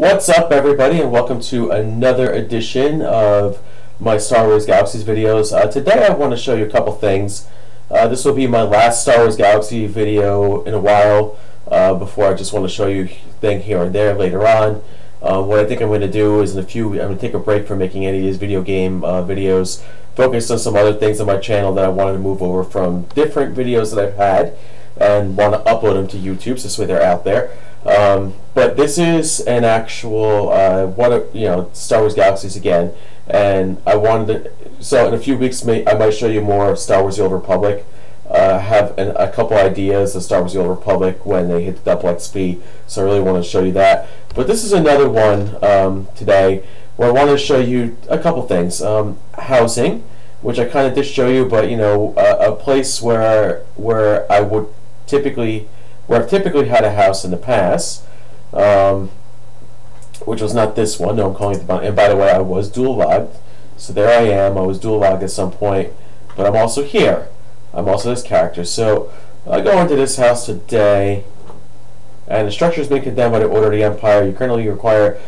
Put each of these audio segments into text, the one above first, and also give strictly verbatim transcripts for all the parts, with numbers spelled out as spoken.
What's up, everybody, and welcome to another edition of my Star Wars Galaxies videos. Uh, today I want to show you a couple things. Uh, this will be my last Star Wars Galaxy video in a while uh, before I just want to show you thing here and there later on. Uh, what I think I'm going to do is in a few, I'm going to take a break from making any of these video game uh, videos, focus on some other things on my channel that I wanted to move over from different videos that I've had and want to upload them to YouTube, so this way they're out there. Um, but this is an actual uh, what a, you know, Star Wars Galaxies again, and I wanted to. So in a few weeks, may, I might show you more of Star Wars: The Old Republic. Uh, have an, a couple ideas of Star Wars: The Old Republic when they hit the double X P, so I really want to show you that. But this is another one um, today where I want to show you a couple things. Um, housing, which I kind of did show you, but you know, a, a place where where I would typically. Where I've typically had a house in the past, um, which was not this one. No, I'm calling it the. And by the way, I was dual logged, so there I am. I was dual logged at some point, but I'm also here. I'm also this character. So I go into this house today, and the structure has been condemned by the Order of the Empire. You currently require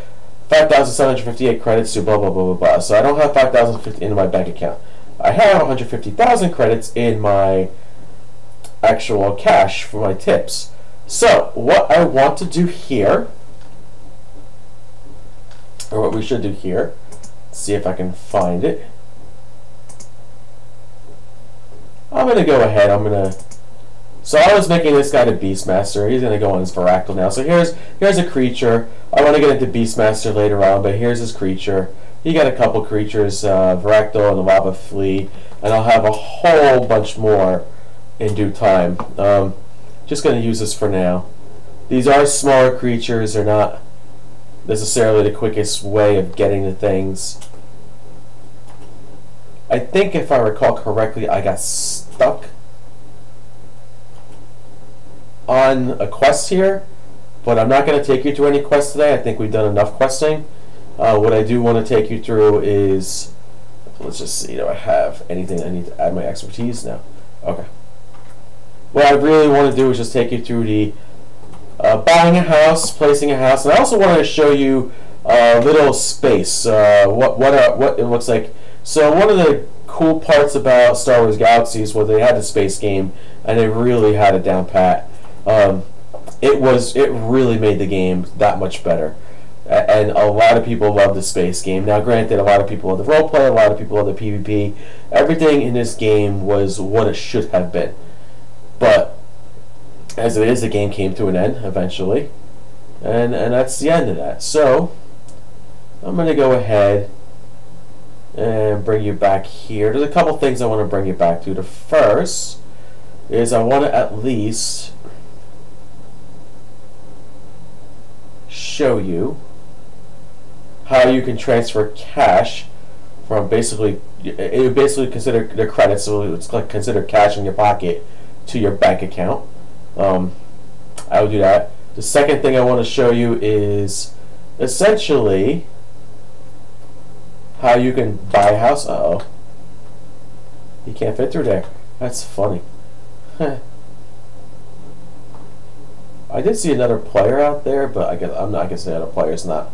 five thousand seven hundred fifty-eight credits to blah blah blah blah blah. So I don't have five thousand fifty in my bank account. I have one hundred fifty thousand credits in my actual cash for my tips. So what I want to do here, or what we should do here, see if I can find it. I'm gonna go ahead, I'm gonna, so I was making this guy to Beastmaster, he's gonna go on his Varactyl now. So here's here's a creature. I wanna get into Beastmaster later on, but here's his creature. You got a couple creatures, uh, Varactyl and the Lava Flea, and I'll have a whole bunch more in due time. Um, Just going to use this for now. These are smaller creatures. They're not necessarily the quickest way of getting to things. I think if I recall correctly, I got stuck on a quest here, but I'm not going to take you to any quests today. I think we've done enough questing. Uh, what I do want to take you through is, let's just see, do I have anything I need to add my expertise now? Okay. What I really want to do is just take you through the uh, buying a house, placing a house, and I also wanted to show you a uh, little space, uh, what what uh, what it looks like. So one of the cool parts about Star Wars Galaxies was they had the space game, and they really had it down pat. Um, it was it really made the game that much better, and a lot of people love the space game. Now, granted, a lot of people love the roleplay, a lot of people love the PvP. Everything in this game was what it should have been. But as it is, the game came to an end eventually, and and that's the end of that. So I'm gonna go ahead and bring you back here. There's a couple things I want to bring you back to. The first is I want to at least show you how you can transfer cash from basically it would basically consider the credits, so it's like consider cash in your pocket to your bank account. um, I'll do that. The second thing I want to show you is essentially how you can buy a house. Uh oh, you can't fit through there. That's funny. I did see another player out there, but I guess I'm not gonna say another player is not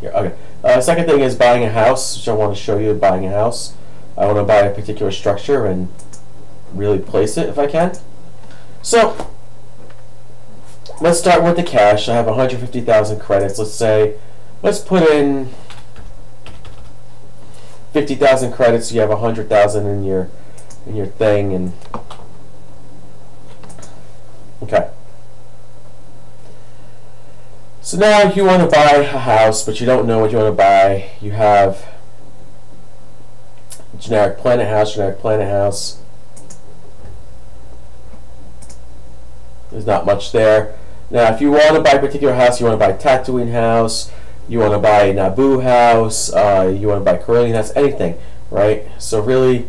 here. Okay. Uh, second thing is buying a house, which I want to show you. Buying a house, I want to buy a particular structure and really place it if I can. So let's start with the cash. I have one hundred fifty thousand credits. Let's say, let's put in fifty thousand credits. You have one hundred thousand in your in your thing, and okay. So now you want to buy a house, but you don't know what you want to buy. You have generic planet house, generic planet house. There's not much there. Now, if you want to buy a particular house, you want to buy Tatooine house, you want to buy a Naboo house, uh, you want to buy Corellian house, anything, right? So really,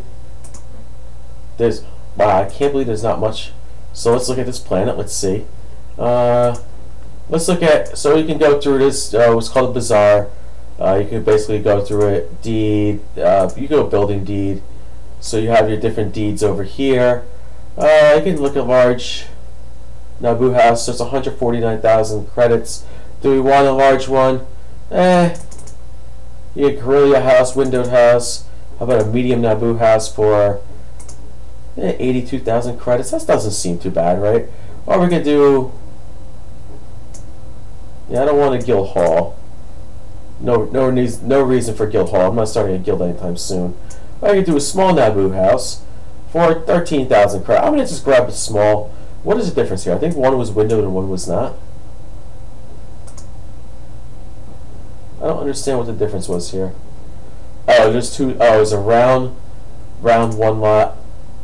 there's, wow, I can't believe there's not much. So let's look at this planet, let's see. Uh, let's look at, so you can go through this, uh, what's called a bazaar. Uh, you can basically go through it, deed, uh, you go building deed. So you have your different deeds over here. Uh, you can look at large Naboo house, so it's one hundred forty-nine thousand credits. Do we want a large one? Eh. You get Corellia house, windowed house. How about a medium Naboo house for eh, eighty-two thousand credits? That doesn't seem too bad, right? Or we could do... Yeah, I don't want a guild hall. No, no, needs, no reason for guild hall. I'm not starting a guild anytime soon. I could do a small Naboo house for thirteen thousand credits. I'm going to just grab a small. What is the difference here? I think one was windowed and one was not. I don't understand what the difference was here. Oh, there's two. Oh, it's a round, round one lot,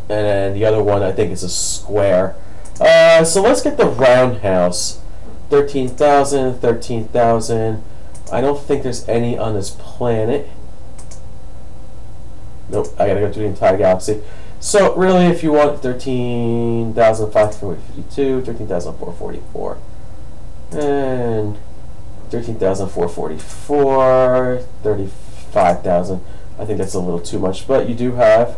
and then the other one I think is a square. Uh, so let's get the round house. thirteen thousand, thirteen thousand. I don't think there's any on this planet. Nope, I gotta go through the entire galaxy. So really, if you want thirteen thousand five hundred fifty-two, thirteen thousand four hundred forty-four, and thirteen thousand four hundred forty-four, thirty-five thousand. I think that's a little too much, but you do have.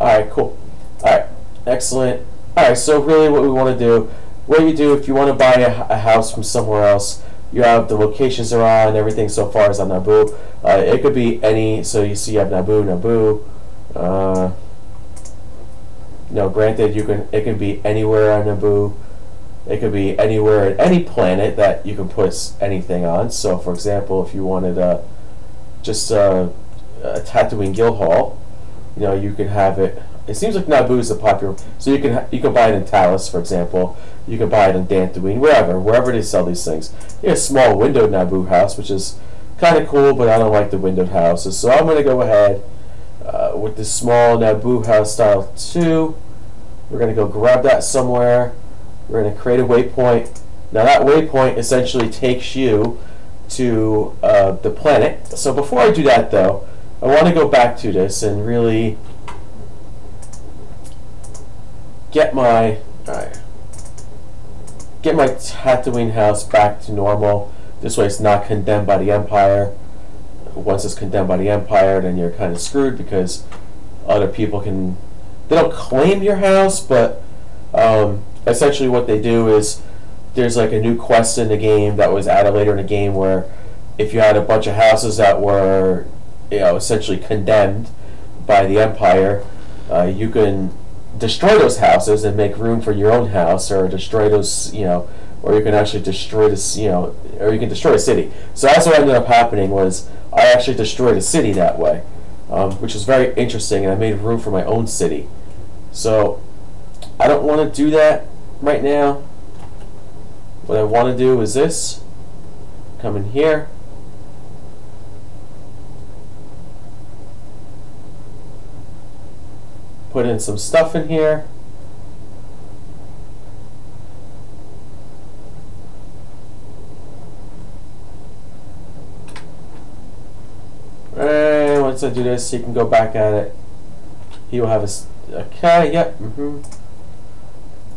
Alright, cool. Alright, excellent. Alright, so really what we want to do, what you do if you want to buy a, a house from somewhere else, you have the locations are on, and everything so far is on Naboo. Uh, it could be any, so you see you have Naboo, Naboo. Uh, no, granted, you can. It can be anywhere on Naboo. It could be anywhere at any planet that you can put anything on. So, for example, if you wanted a, just a, a Tatooine guild hall, you know, you could have it. It seems like Naboo is a popular, so you can you can buy it in Talos, for example. You can buy it in Dantooine, wherever, wherever they sell these things. You have a small windowed Naboo house, which is kind of cool, but I don't like the windowed houses. So I'm going to go ahead uh, with this small Naboo house style two. We're going to go grab that somewhere. We're going to create a waypoint. Now that waypoint essentially takes you to uh, the planet. So before I do that though, I want to go back to this and really get my alright, get my Tatooine house back to normal. This way it's not condemned by the Empire. Once it's condemned by the Empire, then you're kind of screwed because other people can, they don't claim your house, but um, essentially what they do is there's like a new quest in the game that was added later in the game where if you had a bunch of houses that were, you know, essentially condemned by the Empire, uh, you can destroy those houses and make room for your own house, or destroy those, you know, or you can actually destroy this, you know, or you can destroy a city. So that's what ended up happening was I actually destroyed a city that way, um, which was very interesting, and I made room for my own city. So I don't want to do that right now. What I want to do is this. Come in here. Put in some stuff in here. And once I do this, he can go back at it. He will have his... Okay, yep. Mm-hmm.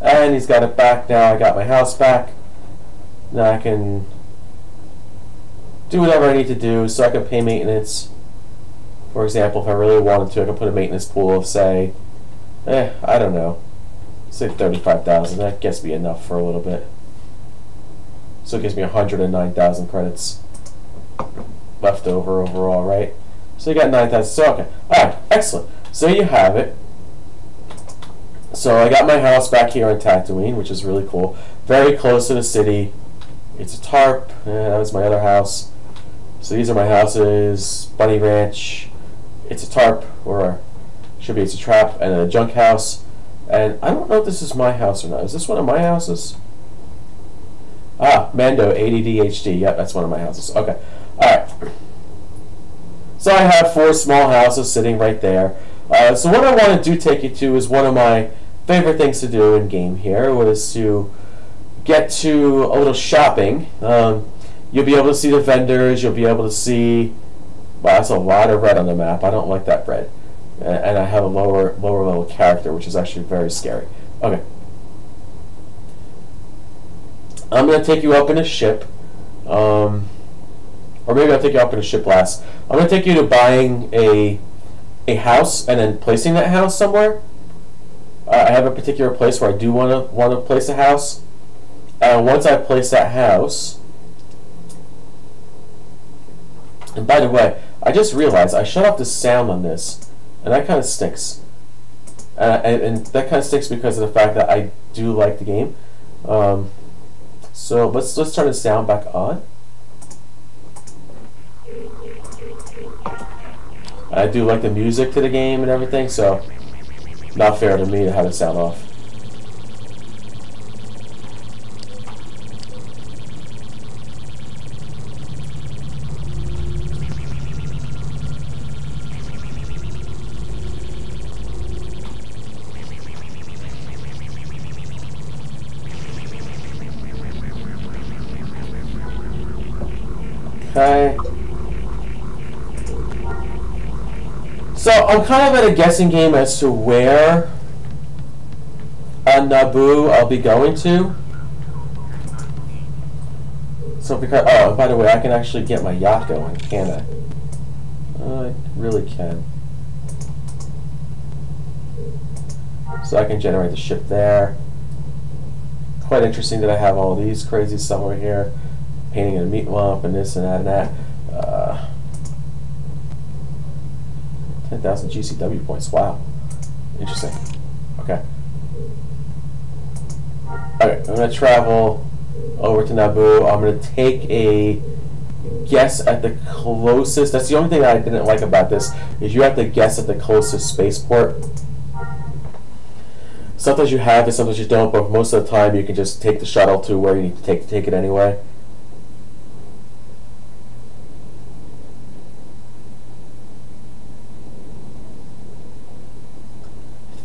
And he's got it back now. I got my house back. Now I can do whatever I need to do. So I can pay maintenance. For example, if I really wanted to, I could put a maintenance pool of, say, eh, I don't know, say thirty-five thousand. That gets me enough for a little bit. So it gives me one hundred nine thousand credits left over overall, right? So you got nine thousand. So, okay. All right, excellent. So you have it. So I got my house back here in Tatooine, which is really cool. Very close to the city. It's a tarp. Eh, that was my other house. So these are my houses. Bunny Ranch. It's a tarp, or should be it's a trap, and a junk house. And I don't know if this is my house or not. Is this one of my houses? Ah, Mando, A D D H D. Yep, that's one of my houses. Okay. Alright. So I have four small houses sitting right there. Uh, so what I want to do take you to is one of my favorite things to do in game here, was to get to a little shopping. Um, you'll be able to see the vendors, you'll be able to see, wow, that's a lot of red on the map. I don't like that red. And, and I have a lower, lower level character, which is actually very scary. Okay. I'm going to take you up in a ship. Um, or maybe I'll take you up in a ship last. I'm going to take you to buying a... a house and then placing that house somewhere. Uh, I have a particular place where I do want to want to place a house. Uh, once I place that house, And by the way, I just realized I shut off the sound on this, and that kind of stinks. Uh, and, and that kind of stinks because of the fact that I do like the game. Um, so let's let's turn the sound back on. I do like the music to the game and everything, so not fair to me to have it sound off. Okay. So I'm kind of at a guessing game as to where on Naboo I'll be going to. So because oh, by the way, I can actually get my yacht going, can I? Uh, I really can. So I can generate the ship there. Quite interesting that I have all these crazy somewhere here. Painting a meat lump and this and that and that. Uh, ten thousand G C W points. Wow. Interesting. Okay. Okay, I'm going to travel over to Naboo. I'm going to take a guess at the closest. That's the only thing that I didn't like about this, is you have to guess at the closest spaceport. Sometimes you have it, sometimes you don't, but most of the time you can just take the shuttle to where you need to take, take it anyway.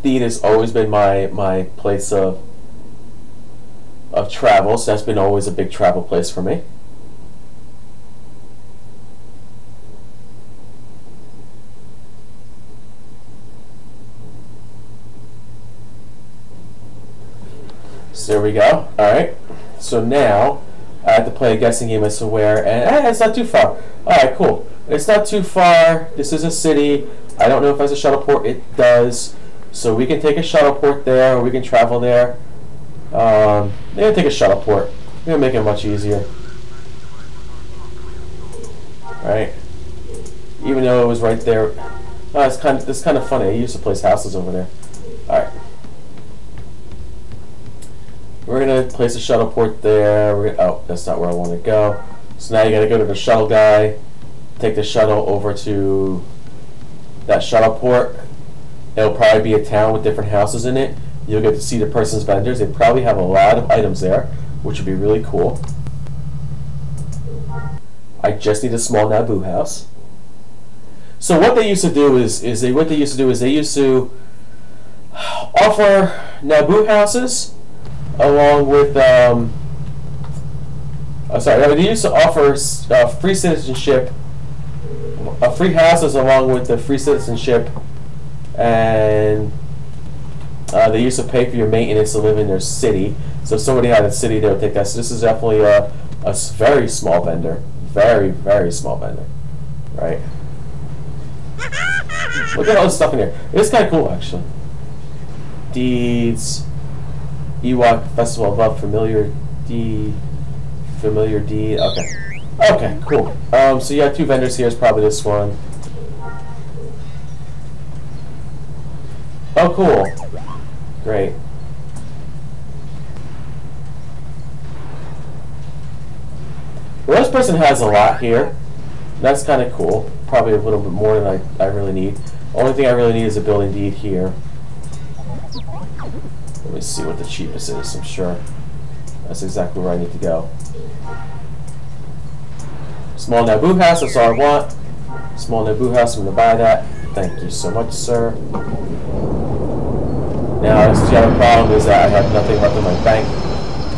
Theed has always been my my place of of travel, so that's been always a big travel place for me. So there we go. All right. So now I have to play a guessing game as to where, and eh, it's not too far. All right, cool. It's not too far. This is a city. I don't know if it has a shuttle port. It does. So we can take a shuttle port there, or we can travel there. Um, maybe take a shuttle port. It'll make it much easier. Right? Even though it was right there. Oh, it's kind of, it's kind of funny. I used to place houses over there. Alright. We're going to place a shuttle port there. We're gonna, oh, that's not where I want to go. So now you got to go to the shuttle guy. Take the shuttle over to that shuttle port. It'll probably be a town with different houses in it. You'll get to see the person's vendors. They probably have a lot of items there, which would be really cool. I just need a small Naboo house. So what they used to do is, is they what they used to do is they used to offer Naboo houses along with um. I'm sorry, they used to offer uh, free citizenship, uh, free houses along with the free citizenship. And uh, they used to pay for your maintenance to live in their city. So if somebody had a city, they would take that. So this is definitely a, a very small vendor. Very, very small vendor. Right? Look at all this stuff in here. It's kind of cool, actually. Deeds. Ewok Festival above. Familiar deed. Familiar deed. Okay. Okay, cool. Um, so you have two vendors here. It's probably this one. Oh, cool. Great. Well, this person has a lot here. That's kind of cool. Probably a little bit more than I, I really need. Only thing I really need is a building deed here. Let me see what the cheapest is, I'm sure. That's exactly where I need to go. Small Naboo house, that's all I want. Small Naboo house, I'm going to buy that. Thank you so much, sir. Now, this is the other problem, is that I have nothing left in my bank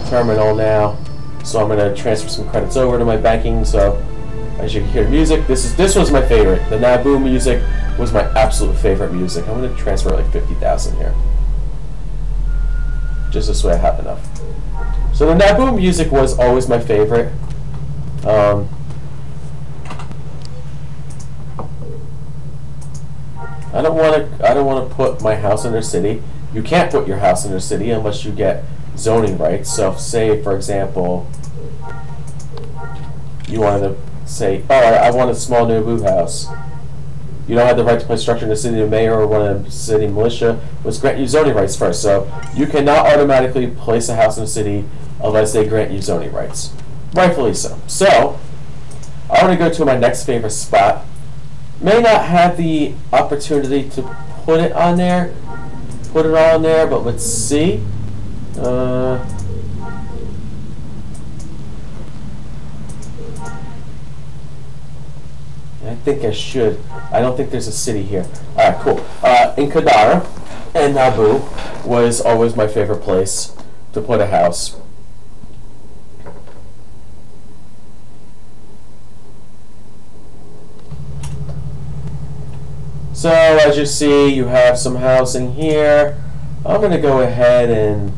terminal now, so I'm going to transfer some credits over to my banking. So, as you can hear music, this is this was my favorite. The Naboo music was my absolute favorite music. I'm going to transfer like fifty thousand here. Just this way I have enough. So the Naboo music was always my favorite. Um, I don't want to I don't want to put my house in their city. You can't put your house in their city unless you get zoning rights. So if, say, for example, you wanted to say, oh, I, I want a small Naboo house. You don't have the right to place structure in the city of mayor or one of the city militia. Let's grant you zoning rights first. So you cannot automatically place a house in the city unless they grant you zoning rights. Rightfully so. So I want to go to my next favorite spot. May not have the opportunity to put it on there. Put it on there, but let's see. Uh, I think I should. I don't think there's a city here. Alright, cool. Uh, in Kadara and Naboo was always my favorite place to put a house. So, as you see, you have some housing here. I'm going to go ahead and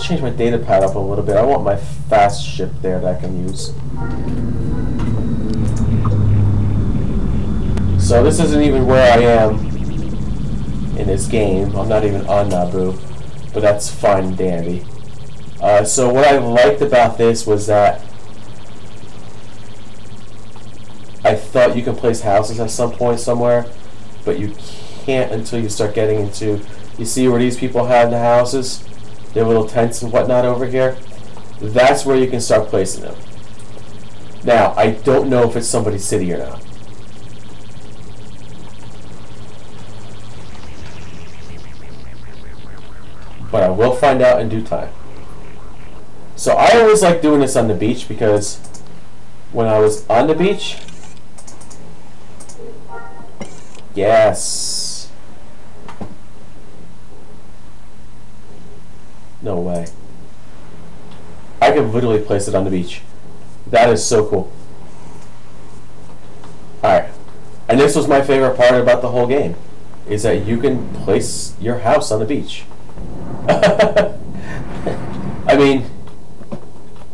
change my data pad up a little bit. I want my fast ship there that I can use. So this isn't even where I am in this game. I'm not even on Naboo, but that's fine and dandy. Uh, so what I liked about this was that I thought you can place houses at some point somewhere, but you can't until you start getting into, you see where these people have the houses, their little tents and whatnot over here? That's where you can start placing them. Now, I don't know if it's somebody's city or not. But I will find out in due time. So I always like doing this on the beach because when I was on the beach, yes. No way. I could literally place it on the beach. That is so cool. Alright. And this was my favorite part about the whole game, is that you can place your house on the beach. I mean,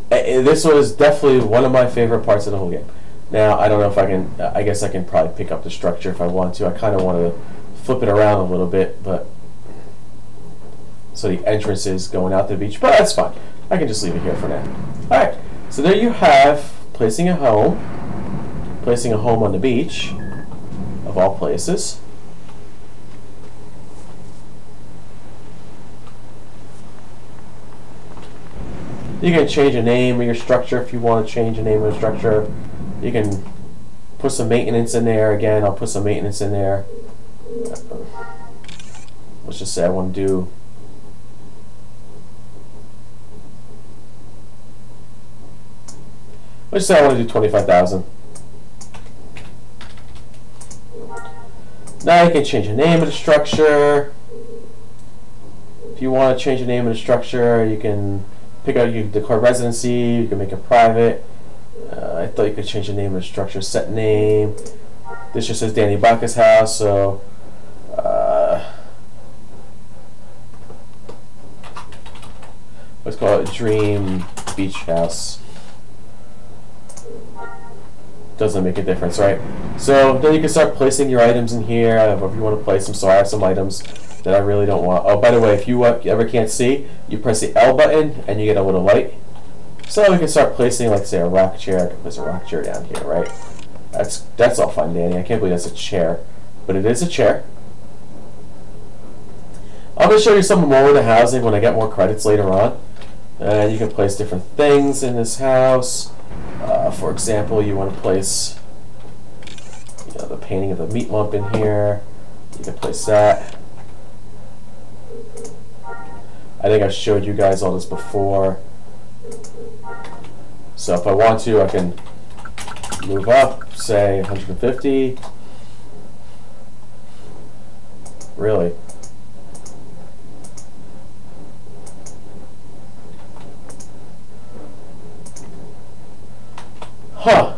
this was definitely one of my favorite parts of the whole game. Now, I don't know if I can, I guess I can probably pick up the structure if I want to. I kind of want to flip it around a little bit, but so the entrance is going out to the beach, but that's fine. I can just leave it here for now. Alright, so there you have placing a home, placing a home on the beach, of all places. You can change a name of your structure if you want to change the name of the structure. You can put some maintenance in there. Again, I'll put some maintenance in there. Let's just say I want to do let's say I want to do twenty-five thousand. Now you can change the name of the structure. If you want to change the name of the structure, you can pick out your declare residency, you can make it private. Uh, I thought you could change the name of the structure, set name. This just says Danny Baca's house, so uh, let's call it Dream Beach House. Doesn't make a difference, right? So then you can start placing your items in here, however you want to place them. So I have some items that I really don't want. Oh, by the way, if you ever can't see, you press the L button and you get a little light. So we can start placing, like, say, a rock chair. I can place a rock chair down here, right? That's that's all fine, Danny. I can't believe that's a chair, but it is a chair. I'm gonna show you some more of the housing when I get more credits later on. And uh, you can place different things in this house. Uh, for example, you want to place, you know, the painting of the meat lump in here. You can place that. I think I've showed you guys all this before. So if I want to, I can move up, say one hundred fifty. Really? Huh.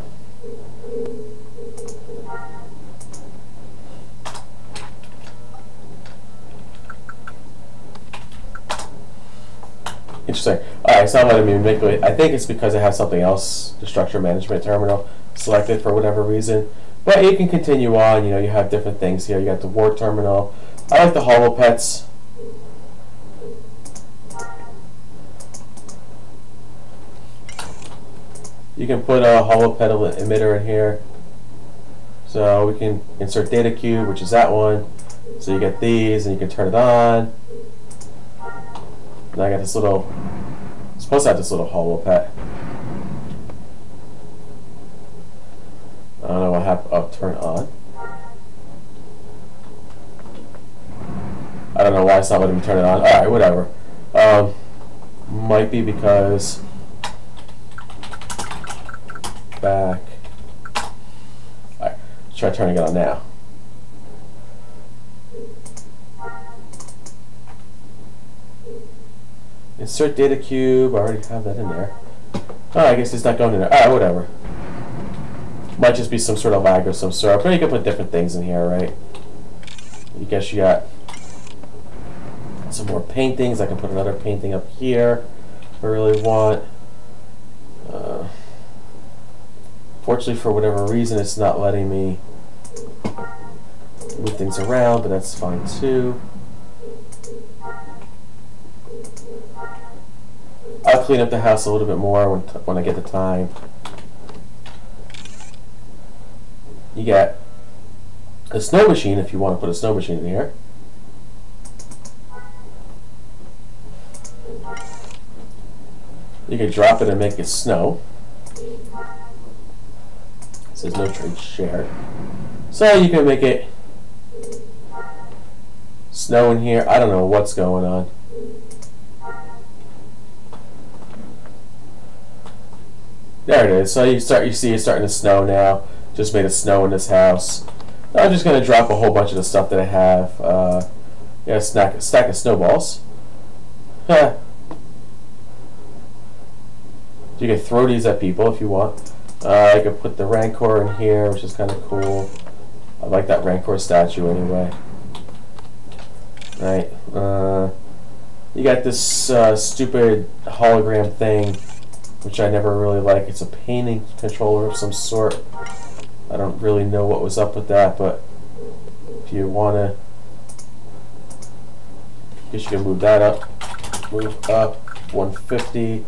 Interesting. Alright, it's not letting me make it. I think it's because I have something else, the structure management terminal, selected for whatever reason. But you can continue on, you know, you have different things here. You got the war terminal. I like the holopets. You can put a hollow pedal emitter in here. So we can insert data cube, which is that one. So you get these, and you can turn it on. And I got this little, I'm supposed to have this little hollow pet. I don't know what happened. Oh, turn on. I don't know why it's not letting me turn it on. Alright, whatever. Um, might be because back. Alright, let's try turning it on now. Insert data cube. I already have that in there. Oh, I guess it's not going in there. Alright, whatever. Might just be some sort of lag or some sort. But you can put different things in here, right? I guess you got some more paintings. I can put another painting up here if I really want. Uh, fortunately, for whatever reason, it's not letting me move things around, but that's fine too. I'll clean up the house a little bit more when, t when I get the time. You get a snow machine if you want to put a snow machine in here. You can drop it and make it snow. It says no trade shared. So you can make it snow in here. I don't know what's going on. There it is. So you start. You see it's starting to snow now. Just made it snow in this house. Now I'm just going to drop a whole bunch of the stuff that I have. Uh, yeah, stack, stack of snowballs. Huh. You can throw these at people if you want. Uh, I can put the Rancor in here, which is kind of cool. I like that Rancor statue anyway. Right. Uh, you got this uh, stupid hologram thing, which I never really like. It's a painting controller of some sort. I don't really know what was up with that, but if you wanna, I guess you can move that up. Move up one fifty.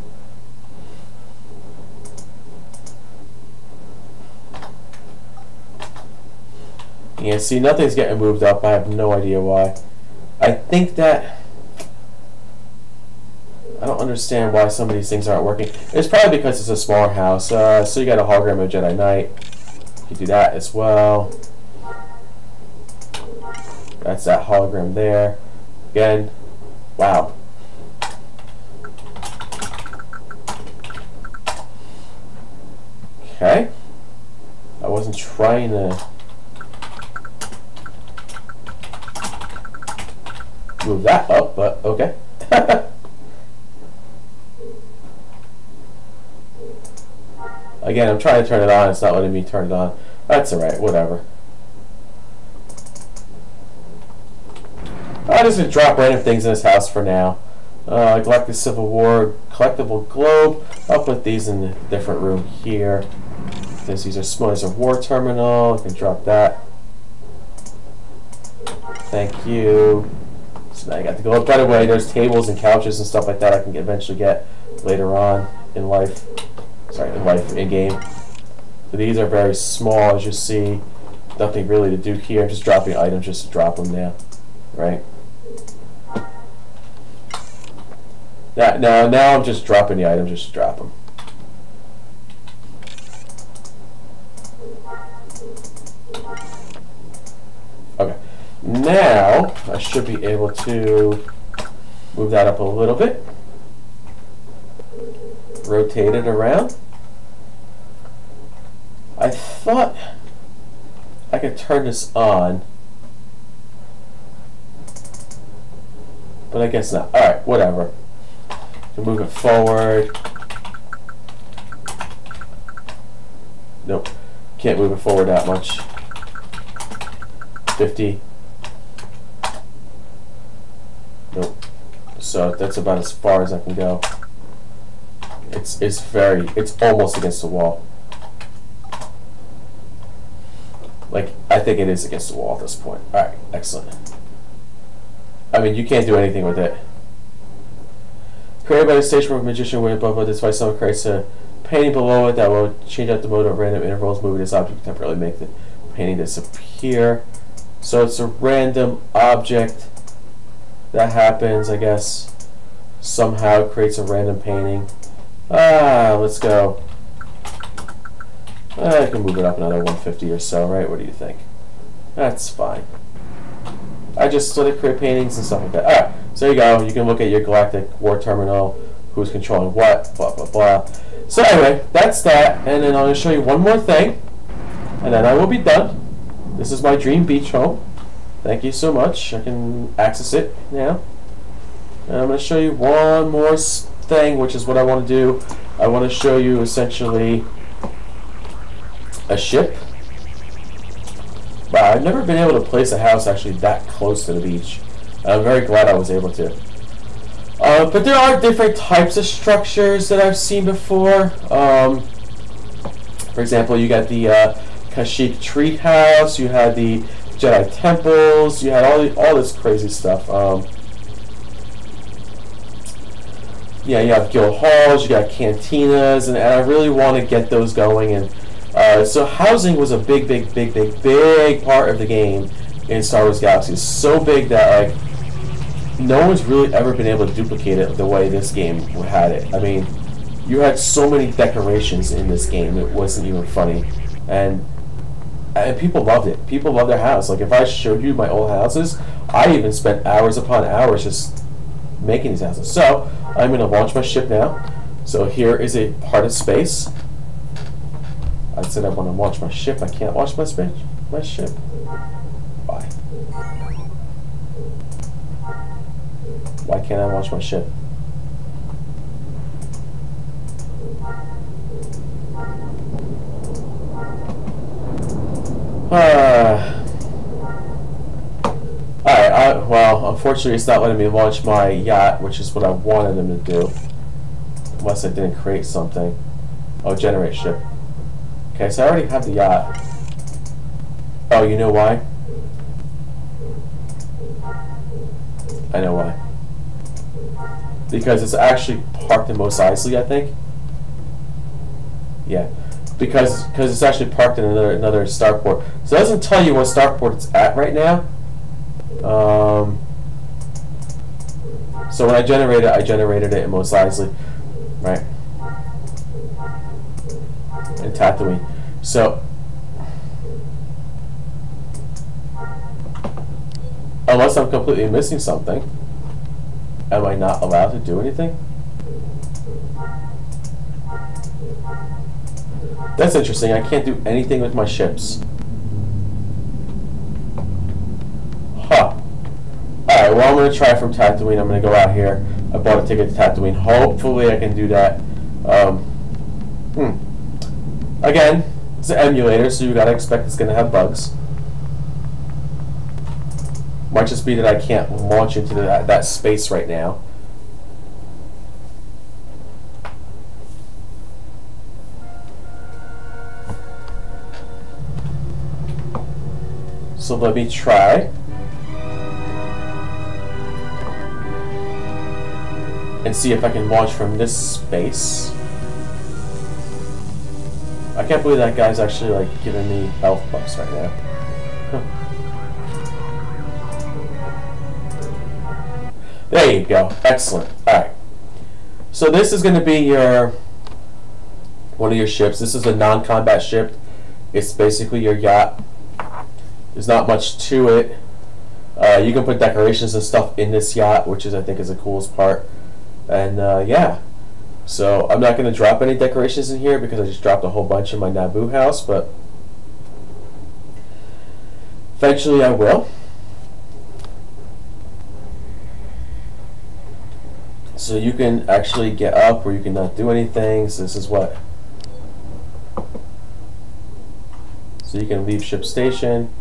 Yeah, see, nothing's getting moved up. I have no idea why. I think that I don't understand why some of these things aren't working. It's probably because it's a smaller house. Uh, so you got a hologram of Jedi Knight. You can do that as well. That's that hologram there. Again, wow. Okay. I wasn't trying to move that up, but okay. Again, I'm trying to turn it on, it's not letting me turn it on. That's alright, whatever. I just drop random things in this house for now. Uh, Galactic Civil War Collectible Globe. I'll put these in a different room here. Since these are small, there's a war terminal. I can drop that. Thank you. So now I got the globe. By the way, there's tables and couches and stuff like that I can eventually get later on in life. Sorry, in life, in game. So these are very small, as you see. Nothing really to do here. I'm just dropping items just to drop them now. Right? Now, now, now I'm just dropping the items just to drop them. Okay. Now, I should be able to move that up a little bit. Rotate it around. I thought I could turn this on, but I guess not. Alright, whatever. Can move it forward. Nope. Can't move it forward that much. fifty. Nope. So that's about as far as I can go. It's it's very it's almost against the wall. Like, I think it is against the wall at this point. Alright, excellent. I mean, you can't do anything with it. Created by the stage work magician William Bubba, this vice novel creates a painting below it that will change out the mode at random intervals, moving this object to temporarily make the painting disappear. So it's a random object that happens, I guess, somehow creates a random painting. Ah, let's go. I can move it up another one fifty or so, right? What do you think? That's fine. I just sort of create paintings and stuff like that. Alright, so there you go. You can look at your galactic war terminal, who's controlling what, blah, blah, blah. So anyway, that's that. And then I'm going to show you one more thing, and then I will be done. This is my dream beach home. Thank you so much. I can access it now. And I'm going to show you one more thing, which is what I want to do. I want to show you essentially a ship. Wow, I've never been able to place a house actually that close to the beach. I'm very glad I was able to. Uh, but there are different types of structures that I've seen before. Um, for example, you got the uh, Kashyyyk tree house, you had the Jedi temples, you had all the, all this crazy stuff. Um, yeah, you have guild halls, you got cantinas, and, and I really want to get those going. And uh, so housing was a big, big, big, big, big part of the game in Star Wars Galaxies. So big that like no one's really ever been able to duplicate it the way this game had it. I mean, you had so many decorations in this game, it wasn't even funny. And and people loved it. People loved their house. Like if I showed you my old houses, I even spent hours upon hours just making these houses. So I'm going to launch my ship now. So here is a part of space. I said I want to launch my ship. I can't launch my space. My ship. Why? Why can't I launch my ship? Uh, Alright, I, well, unfortunately it's not letting me launch my yacht, which is what I wanted them to do. Unless I didn't create something. Oh, generate ship. Okay, so I already have the yacht. Oh, you know why? I know why. Because it's actually parked in Mos Eisley, I think. Yeah. Because because it's actually parked in another another starport, so it doesn't tell you what starport it's at right now. Um, so when I generated, I generated it in Mos Eisley, right? In Tatooine. So unless I'm completely missing something, am I not allowed to do anything? That's interesting. I can't do anything with my ships. Huh. Alright, well I'm going to try from Tatooine. I'm going to go out here. I bought a ticket to Tatooine. Hopefully I can do that. Um, hmm. Again, it's an emulator, so you got to expect it's going to have bugs. Might just be that I can't launch into that, that space right now. So let me try. And see if I can launch from this space. I can't believe that guy's actually like giving me health buffs right now. Huh. There you go. Excellent. Alright. So this is gonna be your one of your ships. This is a non-combat ship. It's basically your yacht. There's not much to it. Uh, you can put decorations and stuff in this yacht, which is I think is the coolest part. And uh, yeah, so I'm not going to drop any decorations in here because I just dropped a whole bunch in my Naboo house, but eventually I will. So you can actually get up or you can not do anything. So this is what. So you can leave ship station.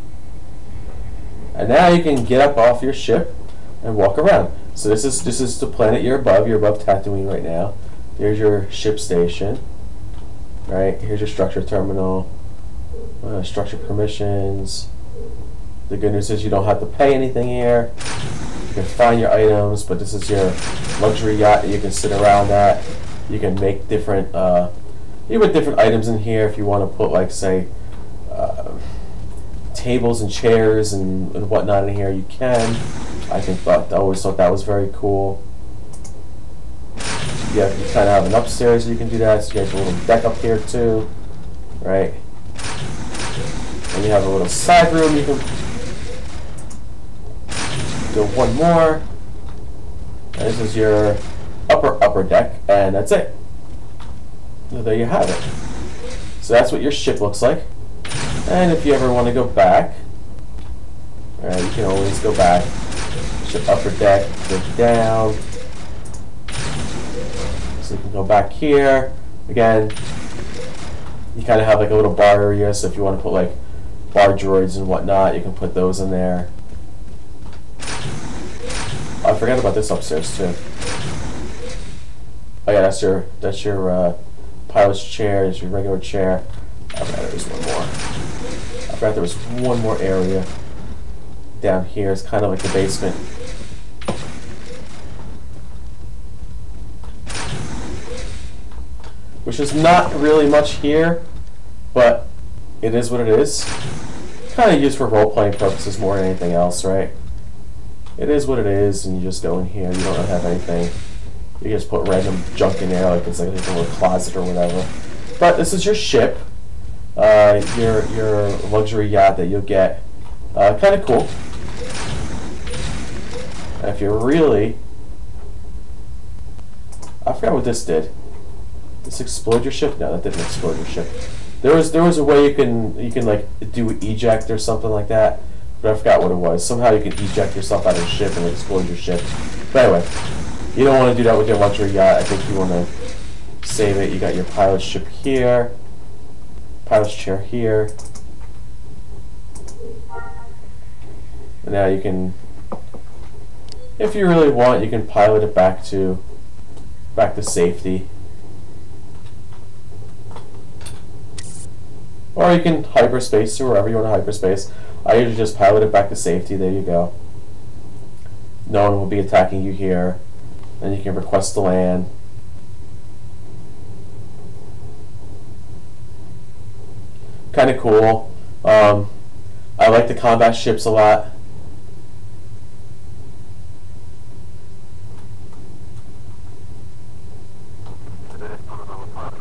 And now you can get up off your ship and walk around. So this is this is the planet you're above. You're above Tatooine right now. There's your ship station. Right, here's your structure terminal. Uh, structure permissions. The good news is you don't have to pay anything here. You can find your items, but this is your luxury yacht that you can sit around at. You can make different, uh, you put different items in here if you want to put, like, say, uh, tables and chairs and, and whatnot in here. You can. I think thought I always thought that was very cool. Yeah, you kind of have an upstairs. You can do that. So you have a little deck up here too, right? And you have a little side room. You can do one more. And this is your upper upper deck, and that's it. So there you have it. So that's what your ship looks like. And if you ever want to go back, right, you can always go back. Ship upper deck, go down. So you can go back here. Again, you kind of have like a little bar area, so if you want to put like bar droids and whatnot, you can put those in there. Oh, I forgot about this upstairs too. Oh yeah, that's your that's your uh, pilot's chair, it's your regular chair. I forgot there was one more. I forgot there was one more area down here. It's kind of like the basement. Which is not really much here, but it is what it is. Kind of used for role-playing purposes more than anything else, right? It is what it is, and you just go in here. You don't have anything. You just put random junk in there, like it's like a little closet or whatever. But this is your ship, uh, your your luxury yacht that you'll get. Uh, kind of cool. And if you're really, I forgot what this did. This explode your ship? No, that didn't explode your ship. There was there was a way you can you can like do eject or something like that, but I forgot what it was. Somehow you can eject yourself out of the ship and explode your ship. But anyway, you don't want to do that with your luxury yacht. I think you want to save it. You got your pilot's ship here, pilot's chair here. And now you can, if you really want, you can pilot it back to back to safety. Or you can hyperspace to wherever you want to hyperspace. I usually just pilot it back to safety. There you go. No one will be attacking you here. And you can request to land. Kind of cool. Um, I like the combat ships a lot.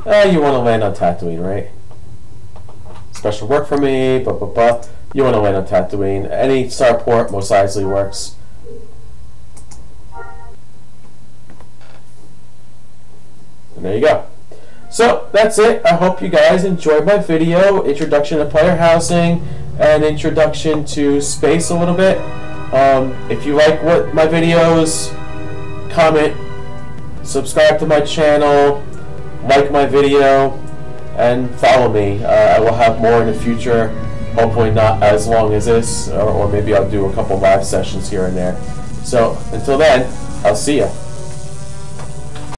Eh, you want to land on Tatooine, right? Special work for me, blah blah blah. You want to land on Tatooine. Any starport, Mos Eisley works. And there you go. So that's it. I hope you guys enjoyed my video. Introduction to player housing and introduction to space a little bit. Um, if you like what my videos, comment, subscribe to my channel, like my video, and follow me. Uh, I will have more in the future, hopefully not as long as this, or, or maybe I'll do a couple live sessions here and there. So until then, I'll see ya.